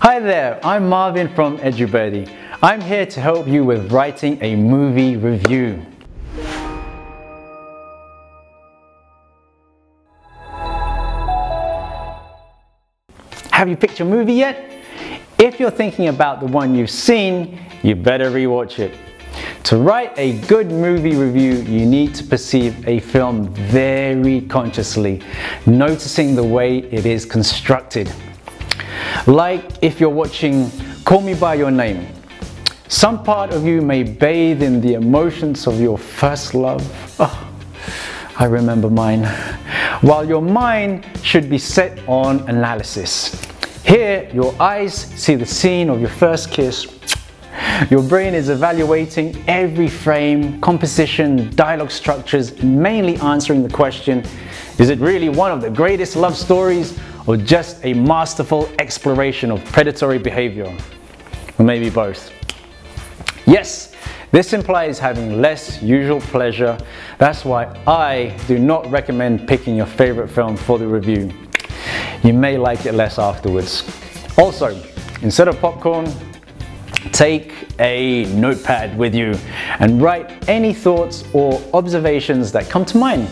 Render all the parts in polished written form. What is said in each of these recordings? Hi there, I'm Marvin from EduBirdie. I'm here to help you with writing a movie review. Have you picked your movie yet? If you're thinking about the one you've seen, you better rewatch it. To write a good movie review, you need to perceive a film very consciously, noticing the way it is constructed. Like if you're watching Call Me By Your Name, some part of you may bathe in the emotions of your first love. Oh, I remember mine. While your mind should be set on analysis. Here, your eyes see the scene of your first kiss. Your brain is evaluating every frame, composition, dialogue structures, mainly answering the question, is it really one of the greatest love stories or just a masterful exploration of predatory behavior? Or maybe both. Yes, this implies having less usual pleasure. That's why I do not recommend picking your favorite film for the review. You may like it less afterwards. Also, instead of popcorn, take a notepad with you and write any thoughts or observations that come to mind.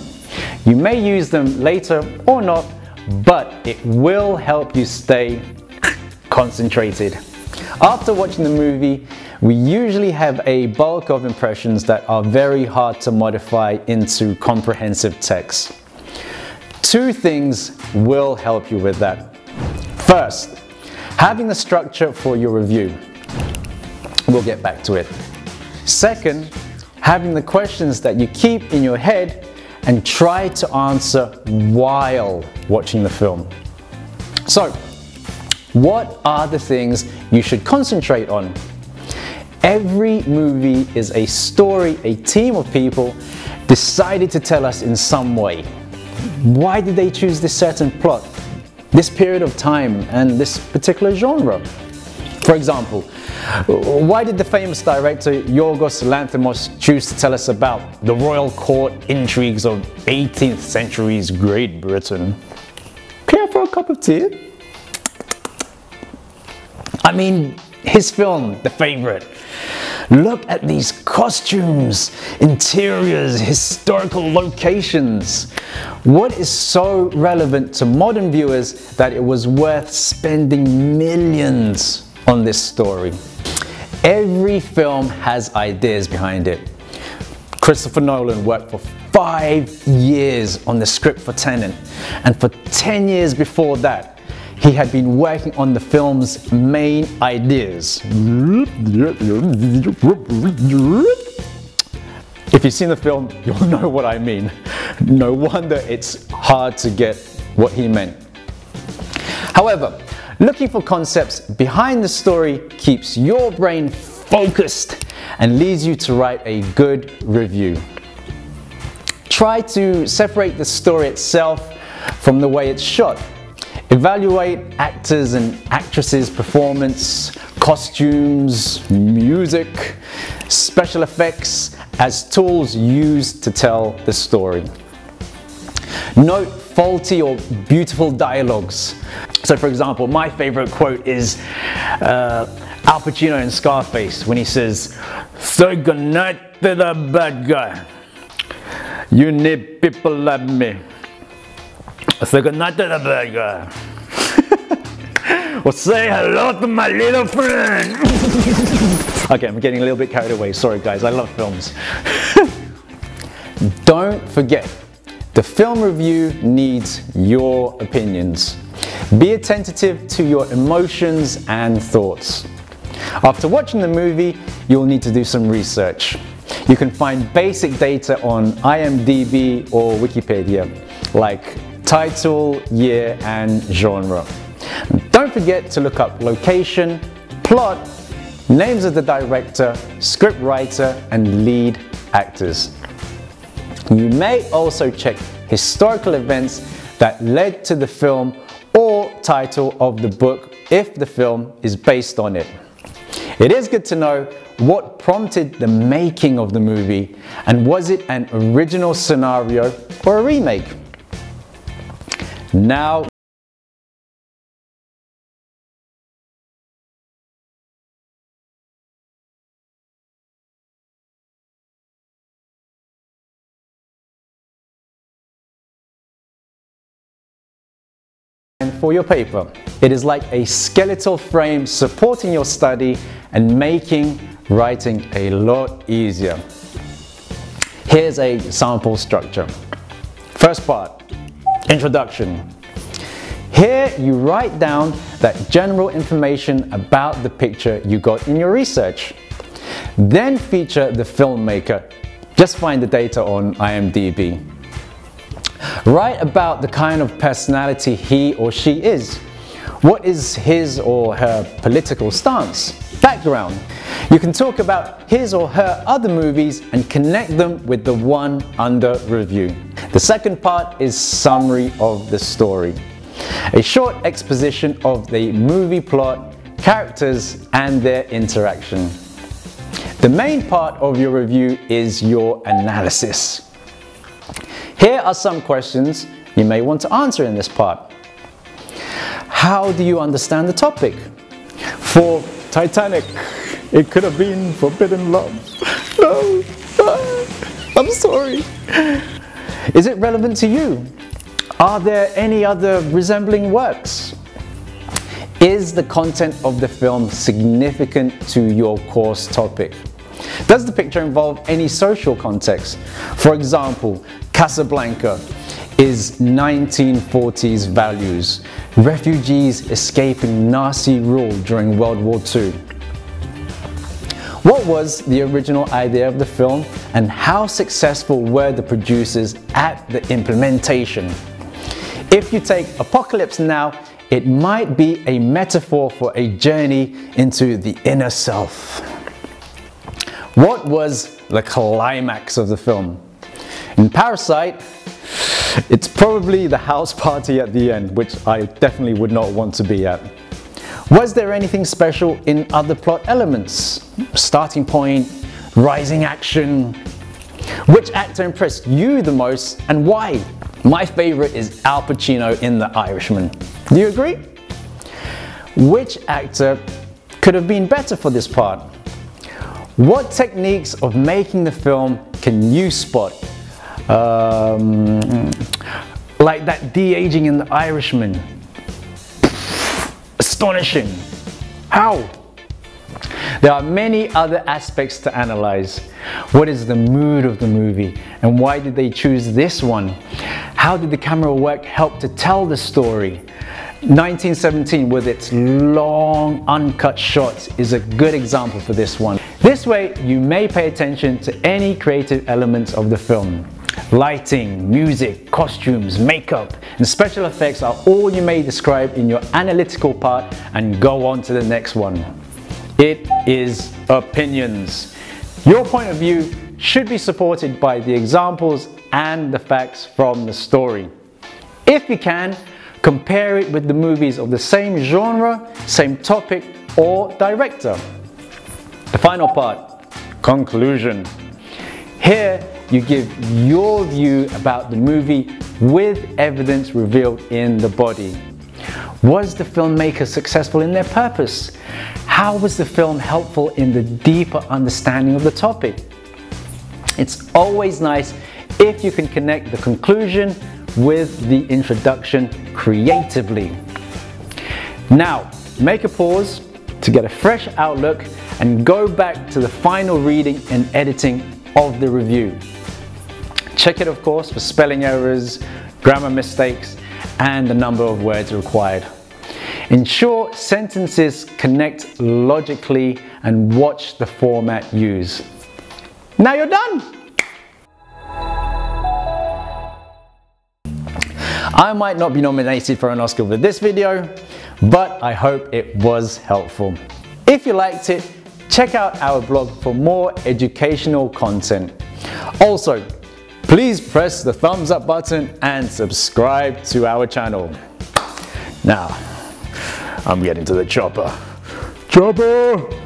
You may use them later or not, but it will help you stay concentrated. After watching the movie, we usually have a bulk of impressions that are very hard to modify into comprehensive text. Two things will help you with that. First, having the structure for your review. We'll get back to it. Second, having the questions that you keep in your head and try to answer while watching the film. So, what are the things you should concentrate on? Every movie is a story a team of people decided to tell us in some way. Why did they choose this certain plot, this period of time, and this particular genre? For example, why did the famous director Yorgos Lanthimos choose to tell us about the royal court intrigues of 18th century's Great Britain? Care for a cup of tea? I mean, his film, The Favourite. Look at these costumes, interiors, historical locations. What is so relevant to modern viewers that it was worth spending millions on this story? Every film has ideas behind it. Christopher Nolan worked for 5 years on the script for Tenet, and for 10 years before that, he had been working on the film's main ideas. If you've seen the film, you'll know what I mean. No wonder it's hard to get what he meant. However, looking for concepts behind the story keeps your brain focused and leads you to write a good review. Try to separate the story itself from the way it's shot. Evaluate actors and actresses' performance, costumes, music, special effects as tools used to tell the story. Note faulty or beautiful dialogues. So for example, my favorite quote is Al Pacino in Scarface when he says, "So good night to the bad guy. You need people like me. So good night to the bad guy. Or say hello to my little friend." Okay, I'm getting a little bit carried away. Sorry guys, I love films. Don't forget, the film review needs your opinions. Be attentive to your emotions and thoughts. After watching the movie, you'll need to do some research. You can find basic data on IMDb or Wikipedia, like title, year, and genre. Don't forget to look up location, plot, names of the director, scriptwriter, and lead actors. You may also check historical events that led to the film or title of the book if the film is based on it. It is good to know what prompted the making of the movie, and was it an original scenario or a remake? Now for your paper. It is like a skeletal frame supporting your study and making writing a lot easier. Here's a sample structure. First part, introduction. Here you write down that general information about the picture you got in your research. Then feature the filmmaker. Just find the data on IMDb. Write about the kind of personality he or she is. What is his or her political stance? Background. You can talk about his or her other movies and connect them with the one under review. The second part is summary of the story. A short exposition of the movie plot, characters and their interaction. The main part of your review is your analysis. Here are some questions you may want to answer in this part. How do you understand the topic? For Titanic, it could have been forbidden love. No, I'm sorry. Is it relevant to you? Are there any other resembling works? Is the content of the film significant to your course topic? Does the picture involve any social context? For example, Casablanca is 1940s values, refugees escaping Nazi rule during World War II. What was the original idea of the film and how successful were the producers at the implementation? If you take Apocalypse Now, it might be a metaphor for a journey into the inner self. What was the climax of the film? In Parasite, it's probably the house party at the end, which I definitely would not want to be at. Was there anything special in other plot elements? Starting point, rising action. Which actor impressed you the most and why? My favourite is Al Pacino in The Irishman. Do you agree? Which actor could have been better for this part? What techniques of making the film can you spot? Like that de-aging in The Irishman. Astonishing. How? There are many other aspects to analyse. What is the mood of the movie and why did they choose this one? How did the camera work help to tell the story? 1917 with its long uncut shots is a good example for this one. This way you may pay attention to any creative elements of the film. Lighting, music, costumes, makeup and special effects are all you may describe in your analytical part and go on to the next one. It is opinions. Your point of view should be supported by the examples and the facts from the story. If you can, compare it with the movies of the same genre, same topic or director. The final part, conclusion. Here you give your view about the movie with evidence revealed in the body. Was the filmmaker successful in their purpose? How was the film helpful in the deeper understanding of the topic? It's always nice if you can connect the conclusion with the introduction creatively. Now, make a pause to get a fresh outlook and go back to the final reading and editing of the review. Check it, of course, for spelling errors, grammar mistakes, and the number of words required. Ensure sentences connect logically and watch the format used. Now you're done! I might not be nominated for an Oscar with this video, but I hope it was helpful. If you liked it, check out our blog for more educational content. Also, please press the thumbs up button and subscribe to our channel. Now, I'm getting to the chopper. Chopper!